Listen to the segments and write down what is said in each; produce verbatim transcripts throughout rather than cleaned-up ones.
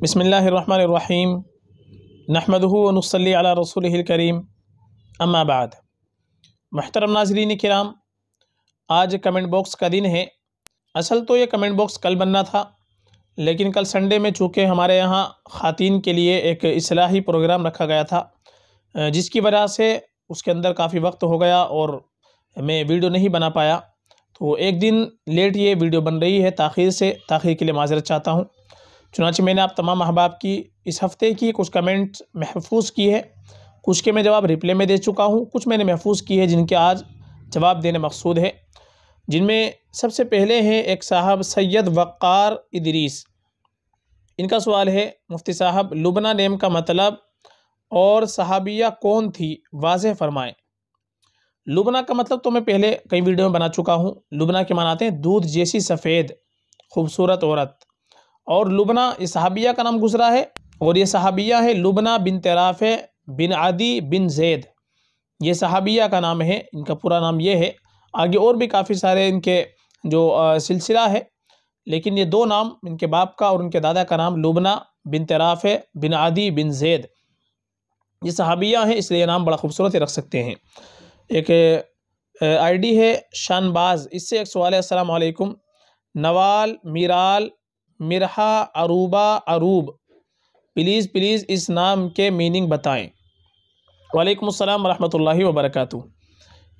बिस्मिल्लाहिर्रहमानिर्रहीम नहमदुहु व नुसल्ली अला रसूलिहिल करीम अम्मा बाद। महतरम नाज़रीन किराम, आज कमेंट बॉक्स का दिन है। असल तो ये कमेंट बॉक्स कल बनना था, लेकिन कल संडे में चूँकि हमारे यहाँ ख़ातीन के लिए एक इसलाही प्रोग्राम रखा गया था, जिसकी वजह से उसके अंदर काफ़ी वक्त हो गया और मैं वीडियो नहीं बना पाया। तो एक दिन लेट ये वीडियो बन रही है, ताख़ीर से ताख़ीर के लिए माज़रत चाहता हूँ। चुनांचे मैंने आप तमाम अहबाब की इस हफ़्ते की कुछ कमेंट्स महफूज की है, कुछ के मैं जवाब रिप्ले में दे चुका हूँ, कुछ मैंने महफूज की है जिनके आज जवाब देने मकसूद है। जिनमें सबसे पहले हैं एक साहब सैयद वक़ार इदरीस। इनका सवाल है, मुफ्ती साहब लुबना नेम का मतलब और सहाबिया कौन थी वाज़ह फरमाएँ। लुबना का मतलब तो मैं पहले कई वीडियो में बना चुका हूँ। लुबना के मानाते हैं दूध जैसी सफ़ेद खूबसूरत औरत। और लुबना ये सहाबिया का नाम गुजरा है और ये सहाबिया है लुबना बिन तराफ़े बिन आदि बिन जैद, ये सहाबिया का नाम है। इनका पूरा नाम ये है। आगे और भी काफ़ी सारे इनके जो सिलसिला है, लेकिन ये दो नाम इनके बाप का और उनके दादा का नाम लुबना बिन तराफ़े बिन आदि बिन जैद, ये सहाबिया हैं, इसलिए नाम बड़ा खूबसूरत रख सकते हैं। एक आईडी है शानबाज, इससे एक सवाल है, अस्सलाम वालेकुम, नवाल मिराल मिरहा अरूबा अरूब, प्लीज़ प्लीज़ इस नाम के मीनिंग बताएं। वालेकुम अस्सलाम रहमतुल्लाहि व बरकातुहू।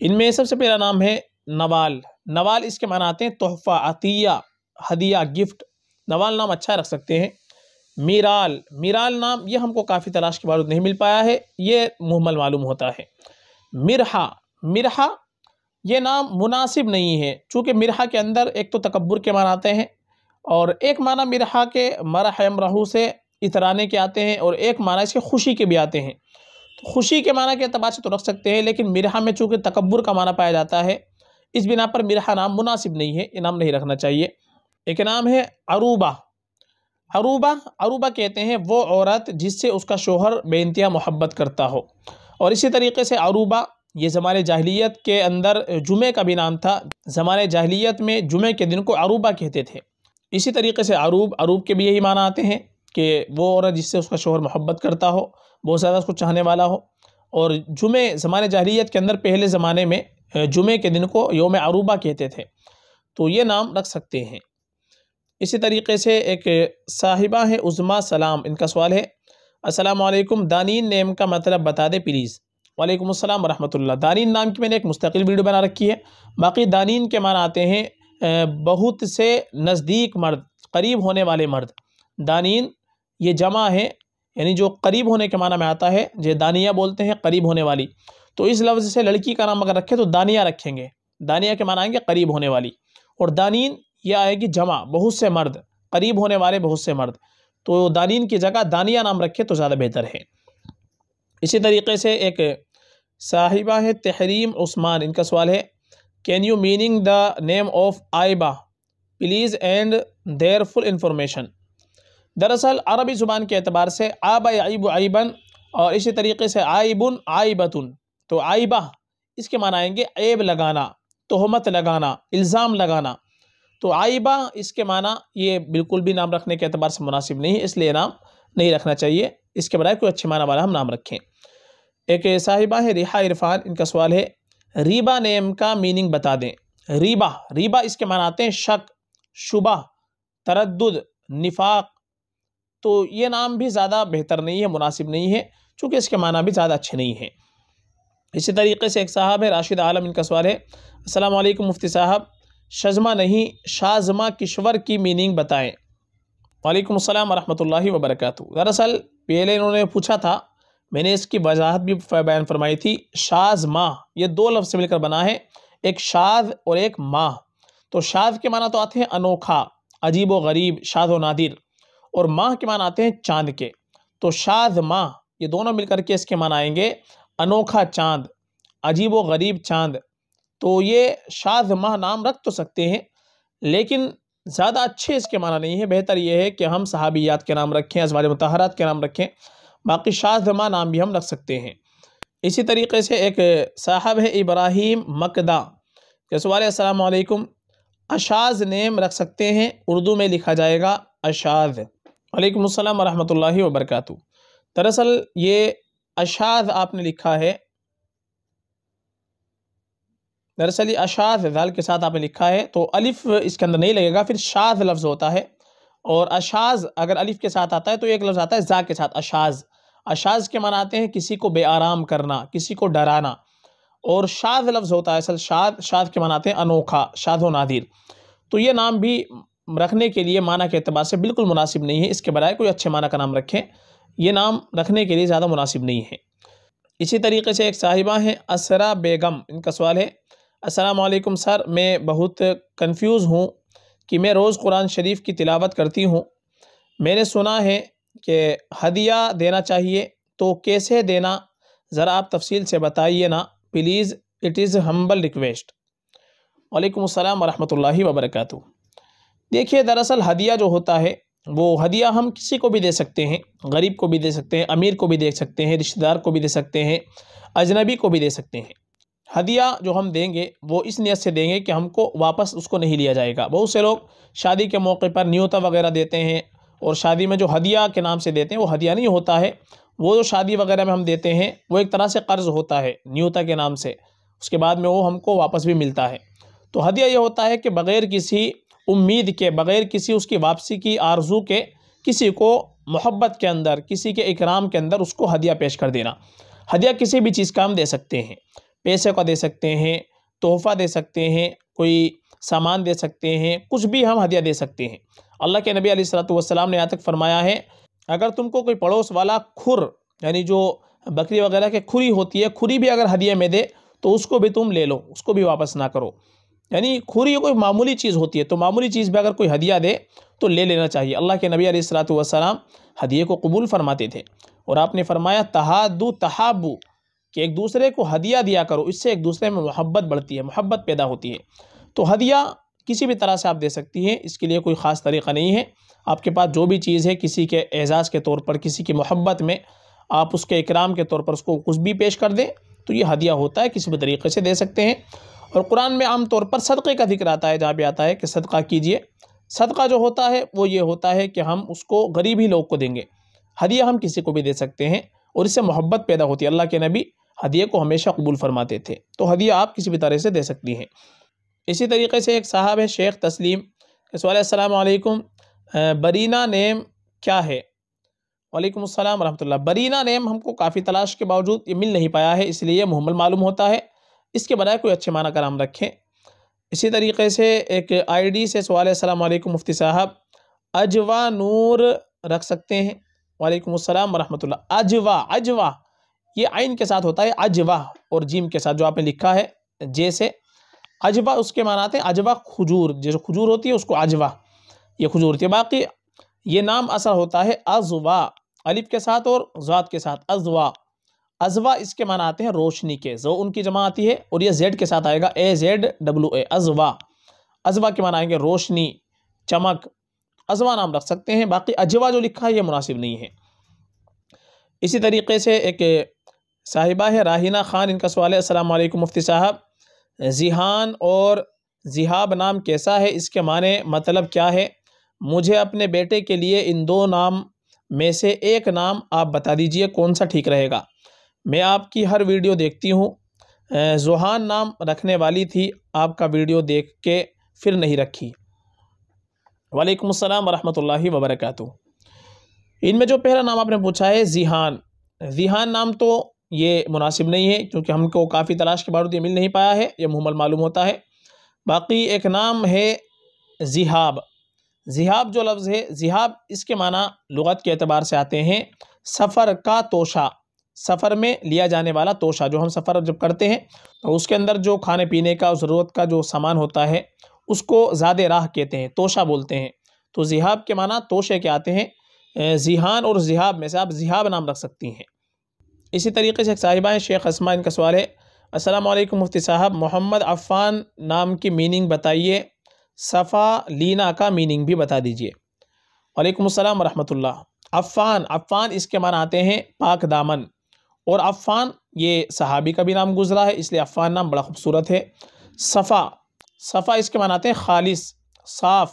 इनमें सबसे पहला नाम है नवाल। नवाल इसके माना आते हैं तोहफ़ा, अतिया, हदिया, गिफ्ट। नवाल नाम अच्छा रख सकते हैं। मिराल, मिराल नाम ये हमको काफ़ी तलाश के बाद नहीं मिल पाया है, ये मुहम्मल मालूम होता है। मिरहा, मिरहा ये नाम मुनासिब नहीं है, चूँकि मिरहा के अंदर एक तो तकब्बुर के माना आते हैं और एक माना मिरहा के मरहम रहू से इतराने के आते हैं और एक माना इसके खुशी के भी आते हैं। तो खुशी के माना के अतबार से तो रख सकते हैं, लेकिन मिरहा में चूँकि तकब्बुर का माना पाया जाता है, इस बिना पर मिरहा नाम मुनासिब नहीं है, ये नाम नहीं रखना चाहिए। एक नाम है अरूबा। अरूबा, अरूबा कहते हैं वो औरत जिससे उसका शोहर बेइंतहा मोहब्बत करता हो। और इसी तरीके से अरूबा ये ज़माने जाहिलियत के अंदर जुमे का भी नाम था। ज़माने जाहिलियत में जुमे के दिन को अरूबा कहते थे। इसी तरीके से अरूब, अरूब के भी यही माना आते हैं कि वो औरत जिससे उसका शोहर मोहब्बत करता हो, बहुत ज़्यादा उसको चाहने वाला हो। और जुमे ज़माने जाहिलियत के अंदर पहले ज़माने में जुमे के दिन को योम अरूबा कहते थे, तो ये नाम रख सकते हैं। इसी तरीके से एक साहिबा है उज़मा सलाम। इनका सवाल है, अस्सलाम वालेकुम, दानीन नेम का मतलब बता दे प्लीज़। वालेकुम अस्सलाम रहमतुल्लाह। दानीन नाम की मैंने एक मुस्तकिल वीडियो बना रखी है। बाकी दानीन के माना आते हैं बहुत से नज़दीक मर्द, करीब होने वाले मर्द। दानीन ये जमा है, यानी जो करीब होने के माना में आता है, जो दानिया बोलते हैं, करीब होने वाली। तो इस लफ्ज़ से लड़की का नाम अगर रखें तो दानिया रखेंगे, दानिया के माना आएंगे करीब होने वाली। और दानीन ये आएगी जमा, बहुत से मर्द, करीब होने वाले बहुत से मर्द। तो दानीन की जगह दानिया नाम रखे तो ज़्यादा बेहतर है। इसी तरीके से एक साहिबा है तहरीम उस्मान। इनका सवाल है, can you meaning the name of आइबा please and their full information. दरअसल अरबी ज़ुबान के अतबार से आबा आइब आइबन और इसी तरीके से आइबन आइबतुन, तो आइबा इसके माना आएंगे ऐब लगाना, तोहमत लगाना, इल्ज़ाम लगाना। तो आइबा इसके माना ये बिल्कुल भी नाम रखने के अतबार से मुनासिब नहीं है, इसलिए नाम नहीं रखना चाहिए। इसके बजाय कोई अच्छे माना वाला हम नाम रखें। एक साहिबा है रिहा इरफान। इनका सवाल है, रीबा नेम का मीनिंग बता दें। रीबा, रीबा इसके माना आते हैं शक, शुबा, तरद्दुद, निफाक। तो ये नाम भी ज़्यादा बेहतर नहीं है, मुनासिब नहीं है, चूँकि इसके माना भी ज़्यादा अच्छे नहीं हैं। इसी तरीके से एक साहब है राशिद आलम। इनका सवाल है, अस्सलाम वालेकुम मुफ्ती साहब, शज़मा नहीं शाज़मा किश्वर की मीनिंग बताएं। वालेकुम अस्सलाम रहमतुल्लाहि व बरकातहू। दरअसल पहले इन्होंने पूछा था, मैंने इसकी वजाहत भी बयान फरमाई थी। शाज़मा ये दो लफ्ज़ से मिलकर बना है, एक शाज़ और एक माह। तो शाज़ के माना तो आते हैं अनोखा, अजीब व गरीब, शाज़ व नादिर, और माह के माना आते हैं चाँद के। तो शाज़ माह ये दोनों मिलकर के इसके माना आएंगे अनोखा चाँद, अजीब व गरीब चाँद। तो ये शाज़ माह नाम रख तो सकते हैं, लेकिन ज़्यादा अच्छे इसके माना नहीं है। बेहतर ये है कि हम सहाबियात के नाम रखें, अज़वाज मुतहरात के नाम रखें। बाकी शाज़ माह नाम भी हम रख सकते हैं। इसी तरीके से एक साहब है इब्राहिम मकदा। सवाल है, अस्सलाम वालेकुम, अशाज़ नेम रख सकते हैं, उर्दू में लिखा जाएगा अशाज़। वालेकुम अस्सलाम रहमतुल्लाहि व बरकातहू। दरअसल ये अशाज़ आपने लिखा है, दरअसल ये अशाज़ दाल के साथ आपने लिखा है तो अलिफ इसके अंदर नहीं लगेगा। फिर शाज़ लफ्ज़ होता है और अशाज़ अगर अलिफ के साथ आता है तो एक लफ्ज़ आता है जा के साथ, अशाज़। अशाज़ के माने आते हैं किसी को बेआराम करना, किसी को डराना। और शाज़ लफ्ज़ होता है असल शाज़, शाज़ के माने आते हैं अनोखा, शाज़ो नादिर। तो ये नाम भी रखने के लिए माना के अतबार से बिल्कुल मुनासिब नहीं है, इसके बजाय कोई अच्छे माना का नाम रखें। ये नाम रखने के लिए ज़्यादा मुनासिब नहीं है। इसी तरीके से एक साहिबा हैं असरा बेगम, इनका सवाल है अस्सलाम वालेकुम सर, मैं बहुत कंफ्यूज हूँ कि मैं रोज़ कुरान शरीफ की तिलावत करती हूँ, मैंने सुना है कि हदिया देना चाहिए तो कैसे देना, ज़रा आप तफसील से बताइए ना please, it is humble request. वालेकुम अस्सलाम रहमतुल्लाहि व बरकातहू। देखिए दरअसल हदिया जो होता है वो हदिया हम किसी को भी दे सकते हैं, गरीब को भी दे सकते हैं, अमीर को भी दे सकते हैं, रिश्तेदार को भी दे सकते हैं, अजनबी को भी दे सकते हैं। हदिया जो हम देंगे वो इस नियत से देंगे कि हमको वापस उसको नहीं लिया जाएगा। बहुत से लोग शादी के मौके पर न्योता वगैरह देते हैं और शादी में जो हदिया के नाम से देते हैं वो हदिया नहीं होता है, वो जो शादी वगैरह में हम देते हैं वो एक तरह से कर्ज होता है न्योता के नाम से, उसके बाद में वो हमको वापस भी मिलता है। तो हदिया ये होता है कि बग़ैर किसी उम्मीद के, बग़ैर किसी उसकी वापसी की आरज़ू के, किसी को मोहब्बत के अंदर, किसी के इकराम के अंदर उसको हदिया पेश कर देना। हदिया किसी भी चीज़ का हम दे सकते हैं, पैसे का दे सकते हैं, तोहफ़ा दे सकते हैं, कोई सामान दे सकते हैं, कुछ भी हम हदिया दे सकते हैं। अल्लाह के नबी अलैहिस्सलातु वस्सलाम ने यहाँ तक फरमाया है अगर तुमको कोई पड़ोस वाला खुर, यानी जो बकरी वगैरह के खुरी होती है, खुरी भी अगर हदिया में दे तो उसको भी तुम ले लो, उसको भी वापस ना करो। यानी खुरी कोई मामूली चीज़ होती है, तो मामूली चीज़ भी अगर कोई हदिया दे तो ले लेना चाहिए। अल्लाह के नबी अलैहिस्सलातु वस्सलाम हदिये को कबूल फरमाते थे। और आपने फरमाया तहादु तहाबू, कि एक दूसरे को हदिया दिया करो, इससे एक दूसरे में मोहब्बत बढ़ती है, मोहब्बत पैदा होती है। तो हदिया किसी भी तरह से आप दे सकती हैं, इसके लिए कोई ख़ास तरीक़ा नहीं है। आपके पास जो भी चीज़ है, किसी के एजाज़ के तौर पर, किसी की मोहब्बत में आप उसके इकराम के तौर पर उसको कुछ भी पेश कर दें तो ये हदिया होता है, किसी भी तरीक़े से दे सकते हैं। और कुरान में आम तौर पर सदक़े का जिक्र आता है, जहाँ पे आता है कि सदका कीजिए। सदका जो होता है वो ये होता है कि हम उसको गरीब ही लोग को देंगे। हदिया हम किसी को भी दे सकते हैं और इससे मोहब्बत पैदा होती है। अल्लाह के नबी हदिये को हमेशा कबूल फरमाते थे। तो हदिया आप किसी भी तरह से दे सकती हैं। इसी तरीके से एक साहब है शेख तस्लीम, सवाल है अस्सलाम वालेकुम, बरीना नेम क्या है। वालेकुम अस्सलाम रहमतुल्लाह। बरीना नेम हमको काफ़ी तलाश के बावजूद ये मिल नहीं पाया है, इसलिए मुहम्मल मालूम होता है, इसके बजाय कोई अच्छे माना का नाम रखें। इसी तरीके से एक आईडी से सवाल है अस्सलाम वालेकुम मुफ्ती साहब, अजवा नूर रख सकते हैं। वालेकुम अस्सलाम रहमतुल्लाह। अजवा, अजवा ये आइन के साथ होता है, अजवा और जीम के साथ जो आपने लिखा है जैसे अजवा, उसके माना आते हैं अजवा खजूर, जैसे खजूर होती है उसको अजवा, ये खजूर होती है। बाकी ये नाम असल होता है अजवा, अलिफ के साथ और ज़ात के साथ, अजवा। अजवा इसके माना आते हैं रोशनी के, जो उनकी जमा आती है और ये जेड के साथ आएगा, ए जेड डब्लू ए, अजवा। अजवा के माना आएंगे रोशनी, चमक, अजवा नाम रख सकते हैं। बाकी अजवा जो लिखा है ये मुनासिब नहीं है। इसी तरीके से एक साहिबा है राहिना खान, इनका सवाल है अस्सलाम वालेकुम मुफ्ती साहब, जिहान और जिहाब नाम कैसा है, इसके माने मतलब क्या है, मुझे अपने बेटे के लिए इन दो नाम में से एक नाम आप बता दीजिए कौन सा ठीक रहेगा। मैं आपकी हर वीडियो देखती हूँ, जुहान नाम रखने वाली थी, आपका वीडियो देख के फिर नहीं रखी। वालेकुम अस्सलाम रहमतुल्लाहि व बरकातहू। इनमें जो पहला नाम आपने पूछा है जिहान, जिहान नाम तो ये मुनासिब नहीं है क्योंकि हमको काफ़ी तलाश के बावजूद ये मिल नहीं पाया है, ये मुहम्मल मालूम होता है। बाकी एक नाम है जिहाब, जिहाब जो लफ्ज़ है जिहाब इसके माना लुगत के अतबार से आते हैं सफ़र का तोशा, सफ़र में लिया जाने वाला तोशा, जो हम सफ़र जब करते हैं तो उसके अंदर जो खाने पीने का ज़रूरत का जो सामान होता है उसको ज़्यादा राह कहते हैं, तोशा बोलते हैं। तो जिहाब के माना तोशे के आते हैं। जिहान और जिहाब में से आप जिहाब नाम रख सकती हैं। इसी तरीके से एक साहिबा हैं शेख असमा, इनका सवाल है अस्सलाम वालेकुम मुफ्ती साहब, मोहम्मद अफ़ान नाम की मीनिंग बताइए, सफ़ा लीना का मीनिंग भी बता दीजिए। वालेकुम अस्सलाम रहमतुल्लाह। अफ़ान, अफ़ान इसके माना आते हैं पाक दामन, और अफ़ान ये सहाबी का भी नाम गुजरा है इसलिए अफ़ान नाम बड़ा ख़ूबसूरत है। सफ़ा, सफ़ा इसके माना आते हैं खालिस, साफ़,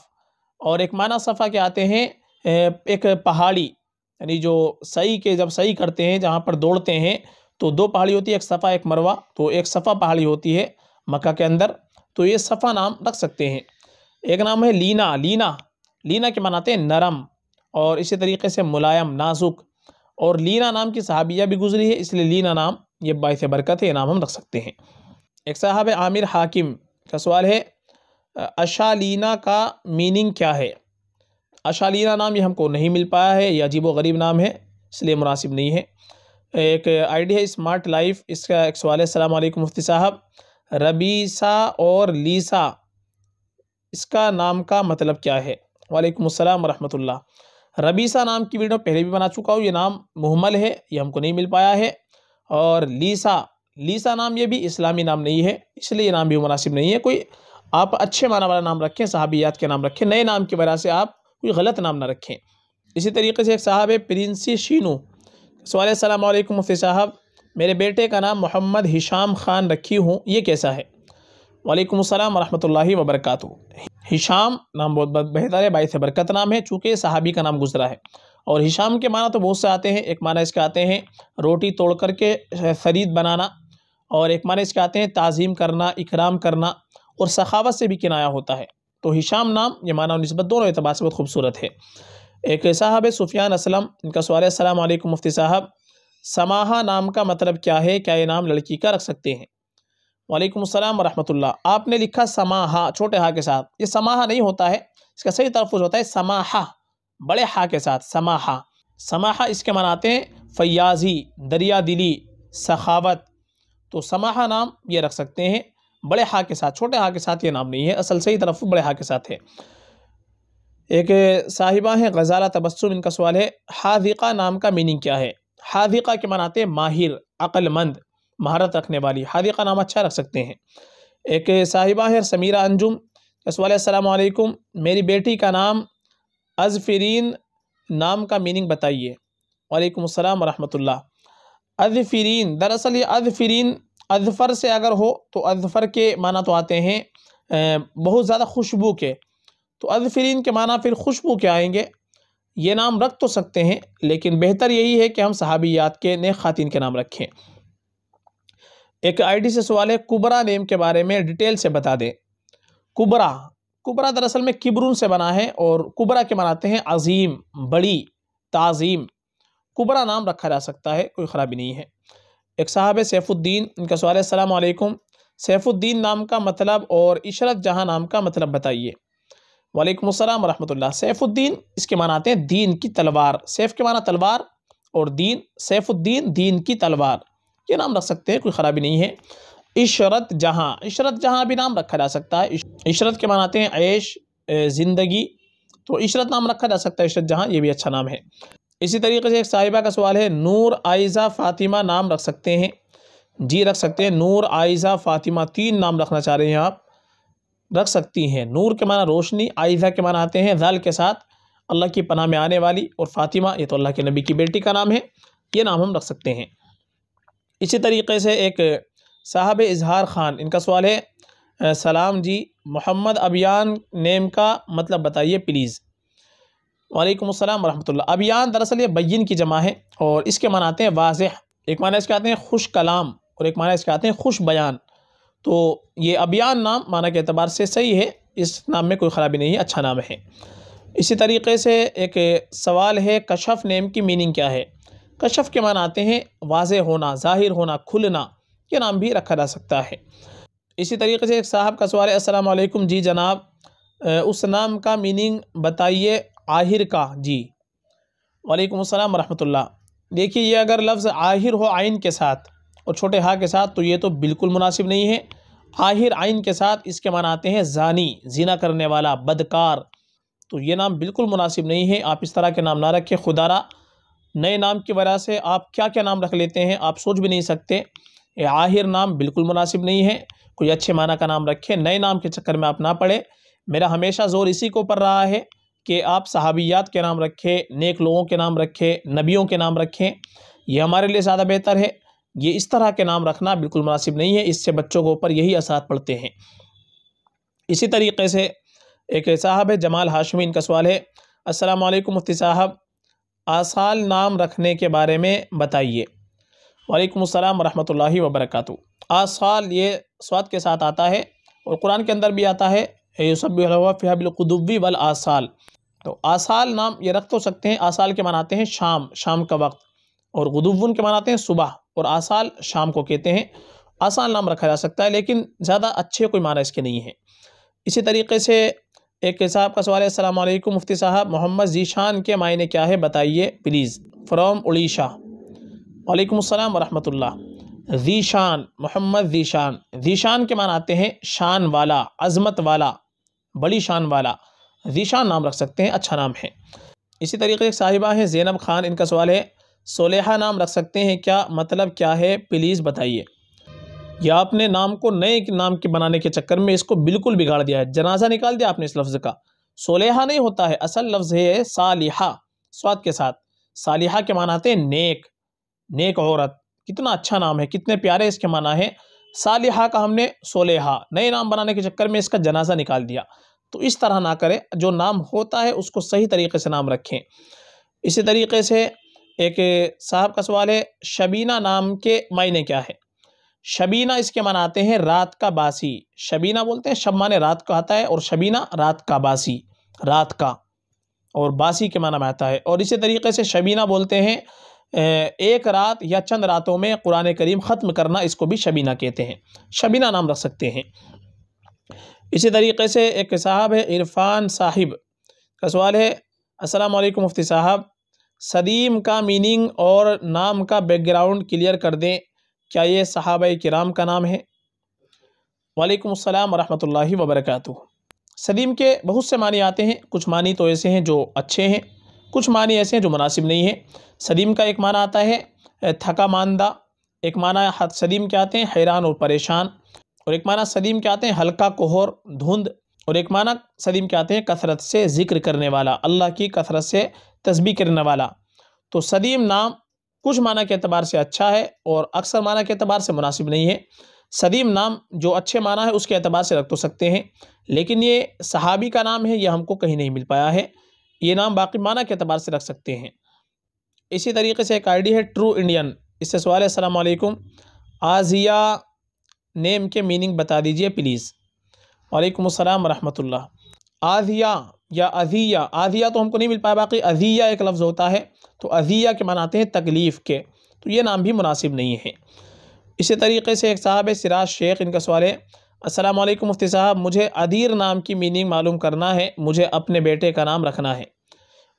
और एक माना सफ़ा के आते हैं एक पहाड़ी यानी जो सई के जब सई करते हैं जहाँ पर दौड़ते हैं तो दो पहाड़ी होती है, एक सफ़ा एक मरवा। तो एक सफ़ा पहाड़ी होती है मक्का के अंदर, तो ये सफ़ा नाम रख सकते हैं। एक नाम है लीना, लीना लीना के मानाते हैं नरम और इसी तरीके से मुलायम नाजुक। और लीना नाम की सहाबिया भी गुजरी है, इसलिए लीना नाम ये बाइस बरकत है, ये नाम हम रख सकते हैं। एक साहब आमिर हाकिम का सवाल है अशालीना का मीनिंग क्या है। अशालीना नाम ये हमको नहीं मिल पाया है, ये अजीब व गरीब नाम है इसलिए मुनासिब नहीं है। एक आईडी है स्मार्ट लाइफ, इसका एक सवाल है अस्सलाम वालेकुम मुफ्ती साहब, रबीसा और लीसा इसका नाम का मतलब क्या है। वालेकुम अस्सलाम वरहमतुल्लाह। रबीसा नाम की वीडियो पहले भी बना चुका हूँ, ये नाम मुहम्मल है, ये हमको नहीं मिल पाया है। और लीसा लीसा नाम ये भी इस्लामी नाम नहीं है, इसलिए ये नाम भी मुनासिब नहीं है। कोई आप अच्छे माना वाला नाम रखें, सहाबियात के नाम रखें, नए नाम की वजह से आप कोई गलत नाम ना रखें। इसी तरीके से एक साहब है प्रिंसी शीनू, सवाल अस्सलाम वालेकुम मुफ्ती साहब, मेरे बेटे का नाम मोहम्मद हिशाम ख़ान रखी हूँ, ये कैसा है। वालेकुम अस्सलाम वरहमतुल्लाहि वबरकातुहू। हिशाम नाम बहुत बेहतर है, बाइस बरकत नाम है, चूँकि सहाबी का नाम गुजरा है। और हिशाम के माना तो बहुत से आते हैं। एक माना इसके आते हैं रोटी तोड़ करके शरीद बनाना, और एक माना इसके आते हैं ताज़ीम करना, इकराम करना, और सखावत से भी किनाया होता है। तो हिशाम नाम ये माना और नस्बत दोनों एतबार से बहुत खूबसूरत है। एक साहब है सुफियान असलम, इनका सवाल है अस्सलाम वालेकुम मुफ्ती साहब, समाहा नाम का मतलब क्या है, क्या ये नाम लड़की का रख सकते हैं। वालेकुम अस्सलाम वरहमतुल्लाह। आपने लिखा समाहा छोटे हा के साथ, ये समाहा नहीं होता है, इसका सही तलफ़ुज़ होता है समाहा बड़े हा के साथ, समाहा। समाहा इसके मनाते हैं फयाजी, दरिया दिली, सखावत। तो समाहा नाम ये रख सकते हैं बड़े हा के साथ, छोटे हा के साथ ये नाम नहीं है, असल सही तलफ़ुज़ बड़े हा के साथ है। एक साहिबा हैं गज़ाला तबस्सुम, इनका सवाल है हादिक़ा नाम का मीनिंग क्या है। हादिक़ा के मनाते हैं माहिर, अक्लमंद, महारत रखने वाली, हादिक़ा नाम अच्छा रख सकते हैं। एक साहिबा है समीरा अंजुम, सवाल है अस्सलाम वालेकुम, मेरी बेटी का नाम अज़फ़रीन नाम का मीनिंग बताइए। वालेकुम अस्सलाम वरहमतुल्लाह। अज़फ़रीन दरअसल ये अज़फ़रीन अज़फ़र से अगर हो तो अज़फ़र के माना तो आते हैं बहुत ज़्यादा खुशबू के, तो अज़फ़रीन के माना फिर खुशबू के आएंगे। ये नाम रख तो सकते हैं, लेकिन बेहतर यही है कि हम सहाबियात के नेक ख़ातिन के नाम रखें। एक आईडी से सवाल है कुबरा नेम के बारे में डिटेल से बता दें। कुबरा कुबरा दरअसल में किबरून से बना है, और कुबरा के मनाते हैं अजीम, बड़ी, ताज़ीम। कुबरा नाम रखा जा सकता है, कोई ख़राबी नहीं है। एक साहब है सैफुद्दीन, इनका सवाल है अस्सलाम वालेकुम, सैफुद्दीन नाम का मतलब और इशरत जहाँ नाम का मतलब बताइए। वालेकुम अस्सलाम वरहमतुल्लाह। सैफुद्दीन इसके मनाते हैं दीन की तलवार, सैफ के माना तलवार और दीन, सैफुद्दीन दीन की तलवार, ये नाम रख सकते हैं, कोई ख़राबी नहीं है। इशरत जहाँ, इशरत जहाँ भी नाम रखा जा सकता है। इशरत के मानाते हैं ऐश, ज़िंदगी, तो इशरत नाम रखा जा सकता है, इशरत जहाँ ये भी अच्छा नाम है। इसी तरीके से एक साहिबा का सवाल है नूर आयज़ा फ़ातिमा नाम रख सकते हैं। जी रख सकते हैं, नूर आयज़ा फ़ातिमा तीन नाम रखना चाह रहे हैं आप, रख सकती हैं। नूर के माना रोशनी, आयज़ा के माना आते हैं ज़ाल के साथ अल्लाह की पनाह में आने वाली, और फ़ातिमा ये तो अल्लाह के नबी की बेटी का नाम है, ये नाम हम रख सकते हैं। इसी तरीके से एक साहब इजहार ख़ान, इनका सवाल है सलाम जी, मोहम्मद अबियान नेम का मतलब बताइए प्लीज़। वालेकुम अस्सलाम वरहमतुल्लाह। अबियान दरअसल ये बय्यन की जमा है, और इसके माना आते हैं वाज़ह, एक माना इसके आते हैं खुश कलाम और एक माना इसके आते हैं खुश बयान। तो ये अबियान नाम माना के अतबार से सही है, इस नाम में कोई ख़राबी नहीं है, अच्छा नाम है। इसी तरीके से एक सवाल है कशफ़ नेम की मीनिंग क्या है। कशफ़ के माना आते हैं वाज़ह होना, ज़ाहिर होना, खुलना, ये नाम भी रखा जा सकता है। इसी तरीके से एक साहब का सवाल है अस्सलाम वालेकुम, जी जनाब उस नाम का मीनिंग बताइए आहिर का। जी वालेकुम अस्सलाम वरहमतुल्लाह। देखिए ये अगर लफ्ज़ आहिर हो आइन के साथ और छोटे हा के साथ तो ये तो बिल्कुल मुनासिब नहीं है। आहिर आइन के साथ, इसके माना आते हैं ज़ानी, ज़िना करने वाला, बदकार, तो ये नाम बिल्कुल मुनासिब नहीं है। आप इस तरह के नाम ना रखें। खुदारा नए नाम की वजह से आप क्या क्या नाम रख लेते हैं, आप सोच भी नहीं सकते। ये आहिर नाम बिल्कुल मुनासिब नहीं है, कोई अच्छे माना का नाम रखें, नए नाम के चक्कर में आप ना पड़े। मेरा हमेशा ज़ोर इसी को पड़ रहा है कि आप सहाबियात के नाम रखें, नेक लोगों के नाम रखें, नबियों के नाम रखें, ये हमारे लिए ज़्यादा बेहतर है। ये इस तरह के नाम रखना बिल्कुल मुनासिब नहीं है, इससे बच्चों के ऊपर यही असरात पड़ते हैं। इसी तरीके से एक साहब है जमाल हाशमी, इनका सवाल है अस्सलामु अलैकुम मुफ्ती साहब, आसाल नाम रखने के बारे में बताइए। वालेकुम अस्सलाम रहमतुल्लाहि व बरकातुहू। आसाल ये स्वाद के साथ आता है और कुरान के अंदर भी आता है, युसब्बिहु फ़ीहा बिलगुदुव्वी वल आसाल। तो आसाल नाम ये रख तो सकते हैं। आसाल के मनाते हैं शाम, शाम का वक्त, और गुदुव्वुन के मनाते हैं सुबह, और आसाल शाम को कहते हैं। आसाल नाम रखा जा सकता है, लेकिन ज़्यादा अच्छे कोई माना इसके नहीं है। इसी तरीके से एक साहब का सवाल है, अस्सलाम वालेकुम मुफ्ती साहब, मोहम्मद जीशान के मायने क्या है बताइए प्लीज़, फ्रॉम उड़ीसा। वालेकुम अस्सलाम व रहमतुल्लाह। जीशान, मोहम्मद जीशान, जीशान के मानाते हैं शान वाला, अजमत वाला, बड़ी शान वाला। जीशान नाम रख सकते हैं, अच्छा नाम है। इसी तरीके से साहिबा हैं ज़ैनब खान, इनका सवाल है सोलेहा नाम रख सकते हैं क्या, मतलब क्या है प्लीज़ बताइए। या आपने नाम को नए नाम के बनाने के चक्कर में इसको बिल्कुल बिगाड़ दिया है, जनाजा निकाल दिया आपने इस लफ्ज़ का। सोलेहा नहीं होता है, असल लफ्ज़ है सालिहा, स्वाद के साथ। सालिहा के माना आते हैं नेक, नेक औरत। कितना अच्छा नाम है, कितने प्यारे इसके माना है। सालिहा का हमने सोलेहा नए नाम बनाने के चक्कर में इसका जनाजा निकाल दिया। तो इस तरह ना करें, जो नाम होता है उसको सही तरीके से नाम रखें। इसी तरीके से एक साहब का सवाल है, शबीना नाम के मायने क्या है। शबीना इसके मनाते हैं रात का बासी। शबीना बोलते हैं, शब माने रात का आता है, और शबीना रात का बासी, रात का, और बासी के माना में आता है। और इसी तरीके से शबीना बोलते हैं एक रात या चंद रातों में कुरान करीम ख़त्म करना, इसको भी शबीना कहते हैं। शबीना नाम रख सकते हैं। इसी तरीके से एक साहब है इरफान साहिब, का सवाल है, अस्सलाम वालेकुम मुफ्ती साहब, सदीम का मीनिंग और नाम का बैकग्राउंड क्लियर कर दें, क्या ये सहाबाए किराम का नाम है। वालेकुम अस्सलाम व रहमतुल्लाहि व बरकातुहू। सदीम के बहुत से मानी आते हैं, कुछ मानी तो ऐसे हैं जो अच्छे हैं, कुछ मानी ऐसे हैं जो मुनासिब नहीं है। सदीम का एक माना आता है थकामांदा, एक माना सदीम के आते हैं हैरान और परेशान, और एक माना सदीम के आते हैं हल्का कोहर, धुंध, और एक माना सदीम के आते हैं कसरत से जिक्र करने वाला, अल्लाह की कसरत से तस्बीह करने वाला। तो सदीम नाम कुछ माना के अतबार से अच्छा है और अक्सर माना के अतबार से मुनासिब नहीं है। सदीम नाम जो अच्छे माना है उसके अतबार से रख तो सकते हैं, लेकिन ये सहाबी का नाम है, यह हमको कहीं नहीं मिल पाया है। ये नाम बाकी माना के अतबार से रख सकते हैं। इसी तरीके से एक आईडी है ट्रू इंडियन, इससे सवाल है, अस्सलाम वालेकुम, आजिया नेम के मीनिंग बता दीजिए प्लीज़। वालेकुम अस्सलाम व रहमतुल्लाह। आजिया या अज़िया, आज़िया तो हमको नहीं मिल पाया, बाकी अज़िया एक लफ्ज़ होता है, तो अज़िया के माना आते हैं तकलीफ़ के, तो ये नाम भी मुनासिब नहीं है। इसी तरीके से एक साहब है सिराज शेख, इनका सवाल है, अस्सलाम वालेकुम मुफ्ती साहब, मुझे अदीर नाम की मीनिंग मालूम करना है, मुझे अपने बेटे का नाम रखना है।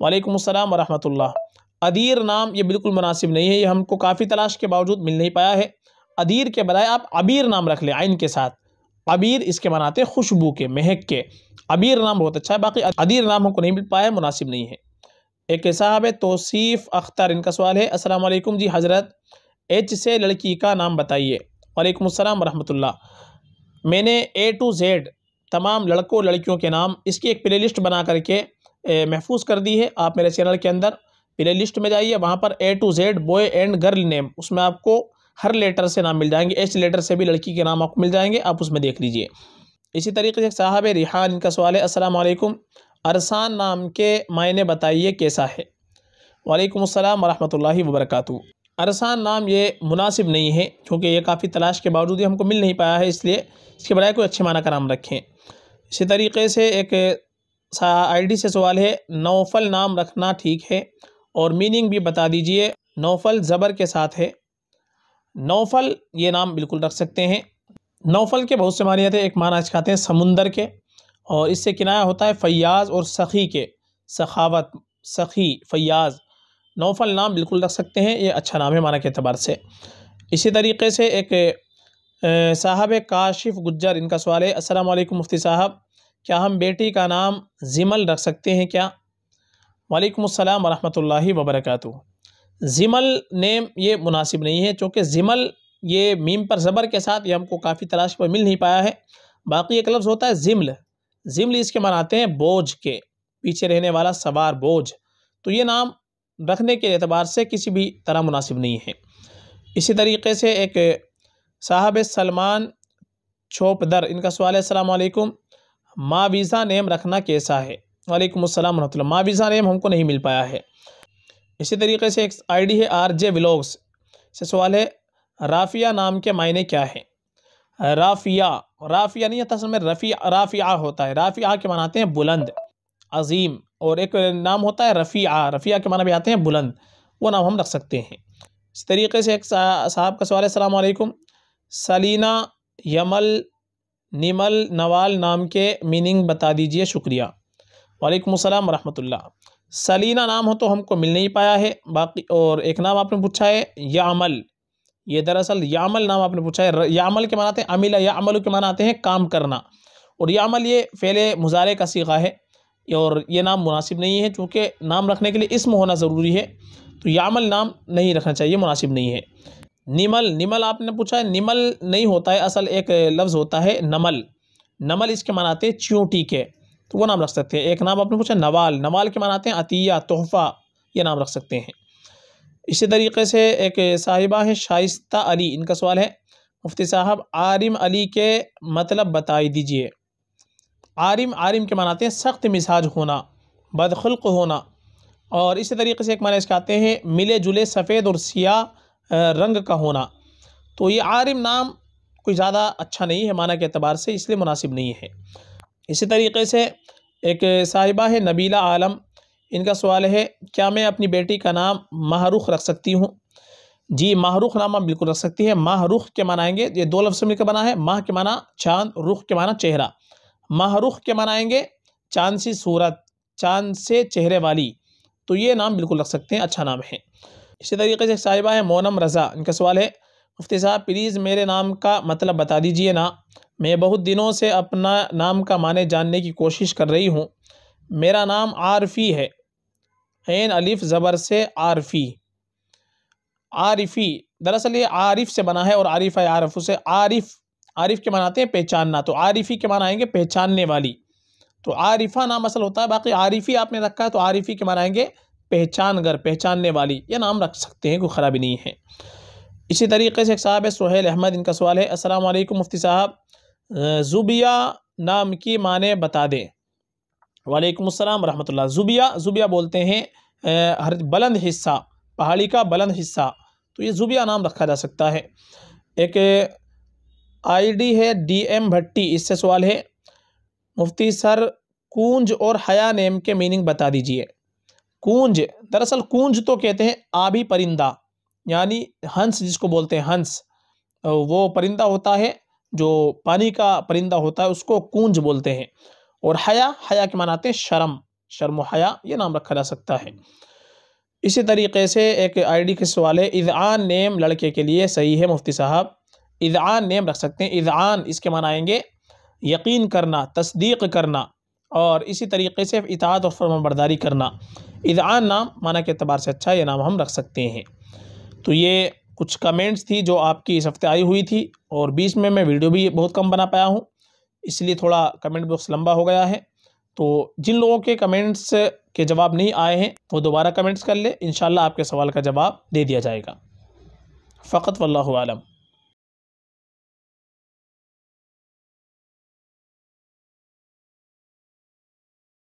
वालेकुम अस्सलाम व रहमतुल्लाह। अदीर नाम ये बिल्कुल मुनासिब नहीं है, ये हमको काफ़ी तलाश के बावजूद मिल नहीं पाया है। अदीर के बजाय आप अबीर नाम रख लें, आइन के साथ। अबीर इसके मनाते हैं खुशबू के, महक के। अबीर नाम बहुत अच्छा है, बाकी अदीर नाम हमको नहीं मिल पाया, मुनासिब नहीं है। एक साहब है तौसीफ़ अख्तर, इनका सवाल है, अस्सलाम वालेकुम जी हज़रत, एच से लड़की का नाम बताइए। वालेकुम अस्सलाम रहमतुल्लाह। मैंने ए टू जेड तमाम लड़कों लड़कियों के नाम इसकी एक प्ले लिस्ट बना करके महफूज कर दी है। आप मेरे चैनल के अंदर प्ले लिस्ट में जाइए, वहाँ पर A to Z boy and girl name, उसमें आपको हर लेटर से नाम मिल जाएंगे, एच लेटर से भी लड़की के नाम आपको मिल जाएंगे, आप उसमें देख लीजिए। इसी तरीके से साहब रिहान, इनका सवाल है, अस्सलाम वालेकुम, अरसान नाम के मायने बताइए कैसा है। वालेकुम अस्सलाम व रहमतुल्लाहि व बरकातुहू। अरसान नाम ये मुनासिब नहीं है, क्योंकि ये काफ़ी तलाश के बावजूद हमको मिल नहीं पाया है, इसलिए इसके बजाय कोई अच्छे माना का नाम रखें। इसी तरीके से एक आई डी से सवाल है, नौफल नाम रखना ठीक है और मीनिंग भी बता दीजिए। नौफल ज़बर के साथ है। नौफल ये नाम बिल्कुल रख सकते हैं। नौफल के बहुत से माने थे, एक माना इसका आते हैं समुंदर के, और इससे किनाया होता है फ़याज़ और सखी के, सखावत, सखी, फ़याज़। नौफल नाम बिल्कुल रख सकते हैं, ये अच्छा नाम है माना के अतबार से। इसी तरीके से एक साहब काशिफ गुज्जर, इनका सवाल है, अस्सलाम वालेकुम मुफ्ती साहब, क्या हम बेटी का नाम जिमल रख सकते हैं क्या। वालेकुम अस्सलाम व रहमतुल्लाहि व बरकातुहू। जिमल नेम ये मुनासिब नहीं है, चूँकि जिमल ये मीम पर ज़बर के साथ, ये हमको काफ़ी तलाश पर मिल नहीं पाया है। बाकी एक लफ्ज़ होता है जिमल, जिमल इसके मनाते हैं बोझ के, पीछे रहने वाला, सवार, बोझ। तो ये नाम रखने के एतबार से किसी भी तरह मुनासिब नहीं है। इसी तरीके से एक साहब सलमान छोपदर, इनका सवाल है, अस्सलाम वालेकुम, मावीज़ा नेम रखना कैसा है। वालेकुम अस्सलाम रहमतुल्लाह। माँ वीज़ा नेम हमको नहीं मिल पाया है। इसी तरीके से एक आईडी है आर जे व्लॉग्स, से सवाल है राफ़िया नाम के मायने क्या है। राफ़िया राफ़िया नहीं होता, असल में रफ़ी राफ़िया होता है। राफ़िया के माने आते हैं बुलंद, अज़ीम, और एक नाम होता है रफ़िया, रफ़िया के माने भी आते हैं बुलंद, वो नाम हम रख सकते हैं। इस तरीके से एक साहब का सवाल है अस्सलाम वालेकुम, सलीना यमल निमल नवाल नाम के मीनिंग बता दीजिए, शुक्रिया। वालेकुम अस्सलाम रहमतुल्लाह। सलीना नाम हो तो हमको मिल नहीं पाया है। बाकी और एक नाम आपने पूछा है यामल, ये दरअसल यामल नाम आपने पूछा है। यामल के माने आते हैं अमिला, यामलु के माने आते हैं काम करना, और यामल ये फ़ेले मुजारे का सीगा है, और ये नाम मुनासिब नहीं है क्योंकि नाम रखने के लिए इस्म होना ज़रूरी है, तो यामल नाम नहीं रखना चाहिए, मुनासिब नहीं है। निमल निमल आपने पूछा है, निमल नहीं होता है, असल एक लफ्ज़ होता है नमल, नमल इसके माने आते हैं चींटी के, तो वो नाम रख सकते हैं। एक नाम आपने पूछा नवाल, नवाल के माने आते हैं अतिया, तोहफ़ा, ये नाम रख सकते हैं। इसी तरीके से एक साहिबा है शाइस्ता अली, इनका सवाल है मुफ्ती साहब आरिम अली के मतलब बताई दीजिए। आरिम आरिम के माने आते हैं सख्त मिजाज होना, बदखुल्क होना, और इसी तरीके से एक माने इसके आते हैं मिले जुले सफ़ेद और सियाह रंग का होना, तो ये आरिम नाम कोई ज़्यादा अच्छा नहीं है माना के अतबार से, इसलिए मुनासिब नहीं है। इसी तरीके से एक साहिबा है नबीला आलम, इनका सवाल है क्या मैं अपनी बेटी का नाम माहरूख रख सकती हूँ। जी माहरूख नाम आप बिल्कुल रख सकती है। माहरूख के मानाएंगे, ये दो लफ्ज़ मिलकर बना है, माह के माना चाँद, रुख के माना चेहरा। माहरूख के मानाएंगे चाँद सी सूरत, चाँद से चेहरे वाली, तो ये नाम बिल्कुल रख सकते हैं, अच्छा नाम है। इसी तरीके से साहिबा है मोनम रज़ा, इनका सवाल है मुफ्ती साहब प्लीज़ मेरे नाम का मतलब बता दीजिए ना, मैं बहुत दिनों से अपना नाम का माने जानने की कोशिश कर रही हूँ। मेरा नाम आरफ़ी है, ऐन अलिफ ज़बर से आरफ़ी, आरिफ़ी, दरअसल ये आरिफ़ से बना है और आरिफ़ है आरफ़ से। आरिफ़ आरिफ़ के माने आते हैं पहचानना, तो आरिफ़ी के माने आएंगे पहचानने वाली, तो आरिफ़ा नाम असल होता है। बाकी आरिफ़ी आपने रखा है तो आरिफ़ी के माने आएंगे पहचानगर, पहचानने वाली, यह नाम रख सकते हैं, कोई ख़राबी नहीं है। इसी तरीके से एक साहब है सुहेल अहमद, इनका सवाल है अस्सलाम वालेकुम मुफ्ती साहब ज़ुबिया नाम की माने बता दें। वालेकुम अस्सलाम रहमतुल्लाह। ज़ुबिया ज़ुबिया बोलते हैं बुलंद हिस्सा, पहाड़ी का बुलंद हिस्सा, तो ये ज़ुबिया नाम रखा जा सकता है। एक आईडी है डी एम भट्टी, इससे सवाल है मुफ्ती सर कूंज और हया नेम के मीनिंग बता दीजिए। कूंज दरअसल कूंज तो कहते हैं आबी परिंदा, यानी हंस जिसको बोलते हैं हंस, वो परिंदा होता है जो पानी का परिंदा होता है, उसको कूंज बोलते हैं। और हया हया के माने आते हैं शर्म, शर्म हया, ये नाम रखा जा सकता है। इसी तरीके से एक आईडी के सवाल है इज़आन नेम लड़के के लिए सही है मुफ्ती साहब। इज़आन नेम रख सकते हैं। इज़आन इसके माने आएंगे यकीन करना, तस्दीक करना, और इसी तरीके से इताअत और फरमाबरदारी करना। इज़आन नाम माना के अतबार से अच्छा, ये नाम हम रख सकते हैं। तो ये कुछ कमेंट्स थी जो आपकी इस हफ़्ते आई हुई थी, और बीच में मैं वीडियो भी बहुत कम बना पाया हूँ, इसलिए थोड़ा कमेंट बॉक्स लंबा हो गया है। तो जिन लोगों के कमेंट्स के जवाब नहीं आए हैं वो दोबारा कमेंट्स कर ले, इंशाल्लाह आपके सवाल का जवाब दे दिया जाएगा। फ़कत वल्लाहु आलम।